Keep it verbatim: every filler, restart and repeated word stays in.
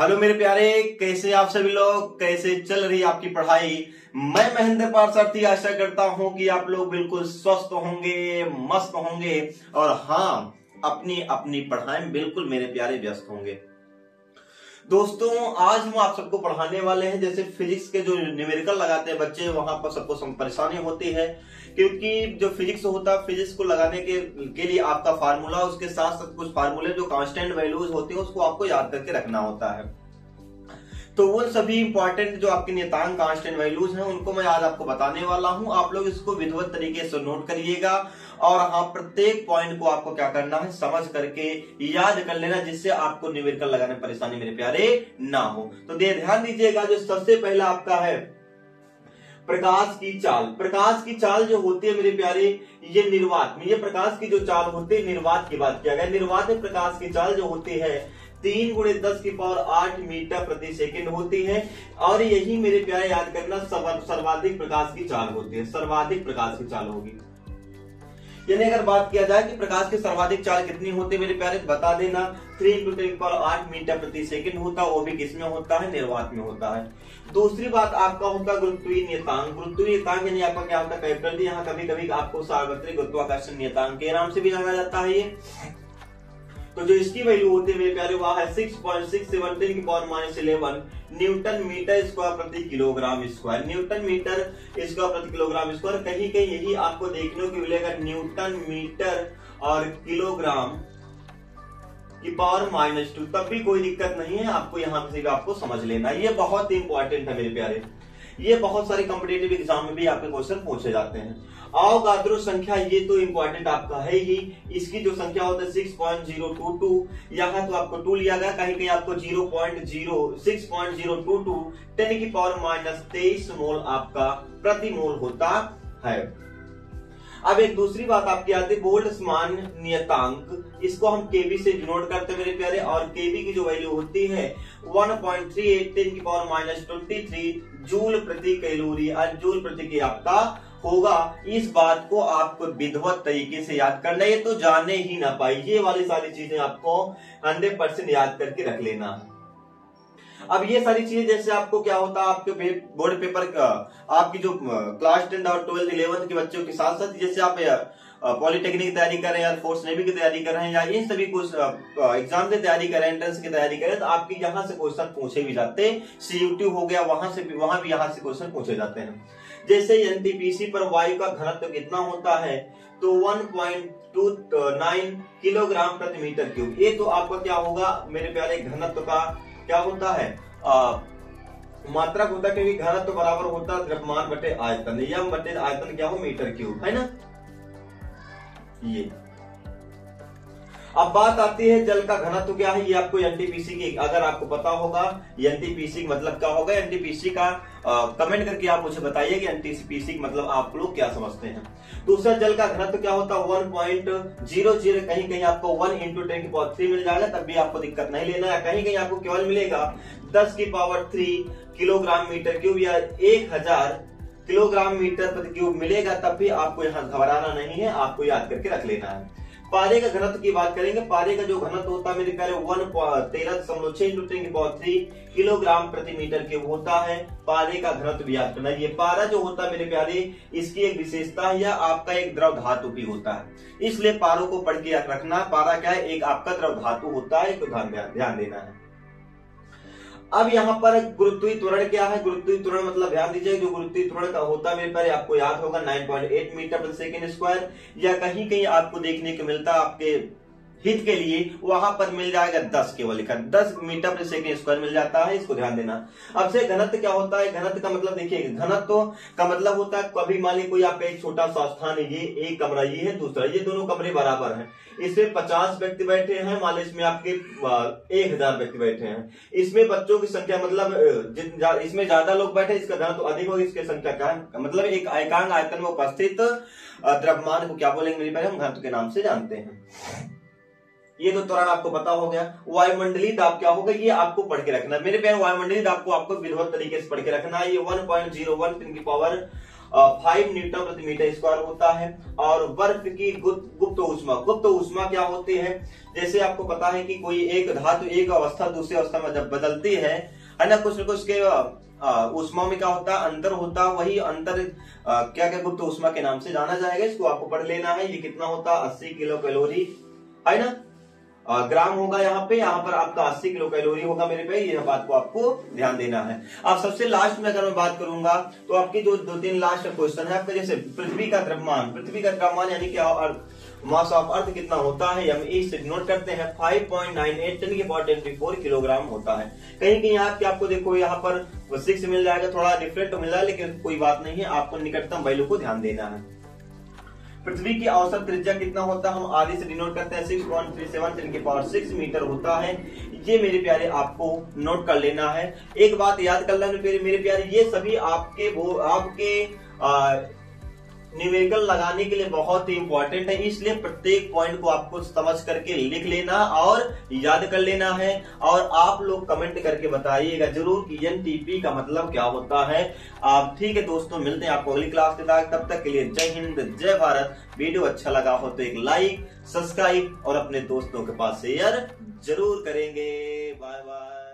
Hello मेरे प्यारे, कैसे आप सभी लोग, कैसे चल रही आपकी पढ़ाई। मैं महेंद्र पार्थसारथी आशा करता हूं कि आप लोग बिल्कुल स्वस्थ होंगे, मस्त होंगे और हाँ, अपनी अपनी पढ़ाई में बिल्कुल मेरे प्यारे व्यस्त होंगे। दोस्तों, आज हम आप सबको पढ़ाने वाले हैं, जैसे फिजिक्स के जो न्यूमेरिकल लगाते हैं बच्चे, वहां पर सबको सब परेशानी होती है, क्योंकि जो फिजिक्स होता है, फिजिक्स को लगाने के, के लिए आपका फार्मूला, उसके साथ सब कुछ फार्मूले जो कांस्टेंट वैल्यूज होते हैं उसको आपको याद करके रखना होता है। तो वो सभी इंपॉर्टेंट जो आपके नियतांक कांस्टेंट वैल्यूज हैं उनको मैं आज आपको बताने वाला हूं। आप लोग इसको विधिवत तरीके से नोट करिएगा और हाँ, प्रत्येक पॉइंट को आपको क्या करना है समझ करके याद कर लेना, जिससे आपको न्यूमेरिकल लगाने में परेशानी मेरे प्यारे ना हो। तो ध्यान दीजिएगा, जो सबसे पहला आपका है प्रकाश की चाल। प्रकाश की चाल जो होती है मेरे प्यारे, ये निर्वात में, ये प्रकाश की जो चाल होती है, निर्वात की बात किया गया, निर्वात में प्रकाश की चाल जो होती है तीन गुणे दस की पावर आठ मीटर प्रति सेकंड होती है और यही मेरे प्यारे याद करना सर्वाधिक प्रकाश की चाल होती है, सर्वाधिक प्रकाश की चाल होगी। यानी अगर बात किया जाए कि प्रकाश की सर्वाधिक चाल कितनी होती है मेरे प्यारे, बता देना तीन गुणे दस की पावर आठ मीटर प्रति सेकंड होता है, वो भी किसमें होता है, निर्वात में होता है। दूसरी बात आपका होगा गुरुत्वीय नियतांक। गुरुत्वीय नियतांक यानी आपका क्या होता है, कैपिटल। यहाँ कभी कभी आपको सार्वत्रिक गुरुत्वाकर्षण नियतांक के नाम से भी जाना जाता है ये। तो जो इसकी वैल्यू होती है मेरे प्यारे वह है छह पॉइंट छह सात तीन की पावर माइनस ग्यारह न्यूटन मीटर स्क्वायर प्रति kilogram square, newton metre square प्रति किलोग्राम स्क्वायर। कहीं कहीं यही आपको देखने को मिलेगा, न्यूटन मीटर और किलोग्राम की पावर माइनस टू, तब भी कोई दिक्कत नहीं है आपको, यहाँ से भी आपको समझ लेना। ये बहुत इंपॉर्टेंट है मेरे प्यारे, ये बहुत सारे कॉम्पिटिटिव एग्जाम में भी आपके क्वेश्चन पूछे जाते हैं। अवगाद्रो संख्या, ये तो इंपॉर्टेंट आपका है ही, इसकी जो संख्या होता है छह पॉइंट शून्य दो दो, यहाँ तो आपको टू लिया गया, कहीं कहीं आपको शून्य पॉइंट शून्य छह पॉइंट शून्य दो दो टेन की पावर माइनस तेईस मोल आपका प्रति मोल होता है। अब एक दूसरी बात आपकी आती है बोल्ट्जमान नियतांक, इसको हम केवी से डिनोट करते हैं मेरे प्यारे और केवी की जो वैल्यू होती है एक पॉइंट तीन आठ दस की पावर माइनस तेईस जूल प्रति कैलोरी, जूल प्रति के आपका होगा। इस बात को आपको विधिवत तरीके से याद करना, ये तो जाने ही ना पाए, ये वाली सारी चीजें आपको हंड्रेड परसेंट याद करके रख लेना। अब ये सारी चीजें जैसे आपको क्या होता है आपके बोर्ड पेपर का, आपकी जो क्लास टेन और ट्वेल्थ इलेवेंथ के बच्चों के साथ साथ, जैसे आप पॉलिटेक्निक की तैयारी कर रहे हैं या फोर्स नेवी की तैयारी कर रहे हैं या ये सभी कुछ एग्जाम की तैयारी कर रहे हैं, एंट्रेंस की तैयारी कर रहे हैं, तो आपके यहाँ से क्वेश्चन पूछे भी जाते हैं। सीयूटी हो गया, वहां से वहां भी यहाँ से क्वेश्चन पूछे जाते हैं। जैसे एनटीपीसी पर वायु का घनत्व तो कितना होता है, तो one point two nine kilogram प्रति मीटर क्यूब। ये तो आपका क्या होगा मेरे प्यारे, घनत्व का क्या होता है आ, मात्रक होता है, क्योंकि घनत्व तो बराबर होता है द्रव्यमान बटे आयतन, यम बटे आयतन क्या हो मीटर क्यूब, है ना ये। अब बात आती है जल का घनत्व क्या है, ये आपको एनटीपीसी की, अगर आपको पता होगा एनटीपीसी मतलब क्या होगा, एनटीपीसी का आ, कमेंट करके आप मुझे बताइए कि एनटीपीसी मतलब आप लोग क्या समझते हैं। दूसरा जल का घनत्व क्या होता है वन पॉइंट शून्य शून्य, कहीं कहीं आपको वन इंटू टेन की पावर थ्री मिल जाएगा, तब भी आपको दिक्कत नहीं लेना है। कहीं कहीं आपको केवल मिलेगा दस की power three kilogram metre cube या एक हजार किलोग्राम मीटर प्रति क्यूब मिलेगा, तब भी आपको यहाँ घबराना नहीं है, आपको याद करके रख लेना है। पारे का घनत्व की बात करेंगे, पारे का जो घनत्व होता है मेरे प्यारे वन पॉइंट तेरह दशमलव छह तीन किलोग्राम प्रति मीटर क्यूब होता है। पारे का घनत्व भी याद करना। ये पारा जो होता है मेरे प्यारे, इसकी एक विशेषता है, यह आपका एक द्रव धातु भी होता है, इसलिए पारों को पढ़ के याद रखना। पारा क्या है, एक आपका द्रव धातु होता है, तो ध्यान देना है। अब यहाँ पर गुरुत्वीय त्वरण क्या है, गुरुत्वीय त्वरण मतलब ध्यान दीजिए, जो गुरुत्वीय त्वरण का होता है मेरे प्यारे आपको याद होगा नौ पॉइंट आठ मीटर प्रति सेकंड स्क्वायर, या कहीं कहीं आपको देखने को मिलता है आपके हित के लिए, वहां पर मिल जाएगा दस, केवल दस मीटर प्रति सेकंड स्क्वायर मिल जाता है, इसको ध्यान देना। अब से घनत्व क्या होता है, घनत्व का मतलब देखिए, घनत्व का मतलब होता है, कभी मान लीजिए कोई आपका एक छोटा सा स्थान है, ये एक कमरा ये है दूसरा, ये दोनों कमरे बराबर हैं, इसमें पचास व्यक्ति बैठे हैं, मान लीजिए इसमें आपके एक हजार व्यक्ति बैठे हैं, इसमें बच्चों की संख्या मतलब इसमें ज्यादा लोग बैठे, इसका घनत्व अधिक होगा, इसकी संख्या क्या है, मतलब एक एकांक आयतन में उपस्थित द्रव्यमान को क्या बोलेंगे मेरे प्यारे, हम घनत्व के नाम से जानते हैं। ये तो त्वरण आपको पता हो गया। वायुमंडलीय दाब क्या होगा, ये आपको पढ़ के रखना मेरे प्यारे, वायुमंडलीय दाब को आपको विधिवत तरीके से पढ़ के रखना है। ये वन पॉइंट जीरो वन तीन की पावर फाइव न्यूटन प्रति मीटर स्क्वायर होता है। और बर्फ की गुप्त ऊष्मा, गुप्त ऊष्मा क्या होती है, जैसे आपको पता है कि कोई एक धातु एक अवस्था दूसरी अवस्था में जब बदलती है है ना, कुछ न कुछ के ऊष्मा में क्या होता है अंतर होता, वही अंतर क्या क्या गुप्त ऊष्मा के नाम से जाना जाएगा। इसको आपको पढ़ लेना है। ये कितना होता है अस्सी किलो कैलोरी है ना, ग्राम होगा यहाँ पे, यहाँ पर आपका अस्सी किलो कैलोरी होगा मेरे पे। यह बात को आपको ध्यान देना है। अब सबसे लास्ट में अगर मैं बात करूंगा तो आपके जो दो तीन लास्ट क्वेश्चन है आपका, जैसे पृथ्वी का द्रव्यमान, पृथ्वी का द्रव्यमान यानी क्या मास ऑफ अर्थ कितना होता है, हम इसे नोट करते हैं पाँच पॉइंट नौ आठ टन की पावर चौरासी किलोग्राम होता है। कहीं कहीं आपके आपको देखो यहाँ पर सिक्स मिल जाएगा, थोड़ा डिफरेंट मिल जाएगा लेकिन कोई बात नहीं है, आपको निकटतम वैल्यू को ध्यान देना है। पृथ्वी की औसत त्रिज्या कितना होता है, हम आधे से डिनोट करते हैं छह पॉइंट तीन सात टन की पावर छह मीटर होता है। ये मेरे प्यारे आपको नोट कर लेना है। एक बात याद कर लेना मेरे प्यारे, ये सभी आपके वो आपके न्यूमेरिकल लगाने के लिए बहुत ही इंपॉर्टेंट है, इसलिए प्रत्येक पॉइंट को आपको समझ करके लिख लेना और याद कर लेना है। और आप लोग कमेंट करके बताइएगा जरूर कि एनटीपी का मतलब क्या होता है। आप ठीक है दोस्तों, मिलते हैं आपको अगली क्लास के तक, तब तक के लिए जय हिंद जय भारत। वीडियो अच्छा लगा हो तो एक लाइक, सब्सक्राइब और अपने दोस्तों के पास शेयर जरूर करेंगे। Bye bye.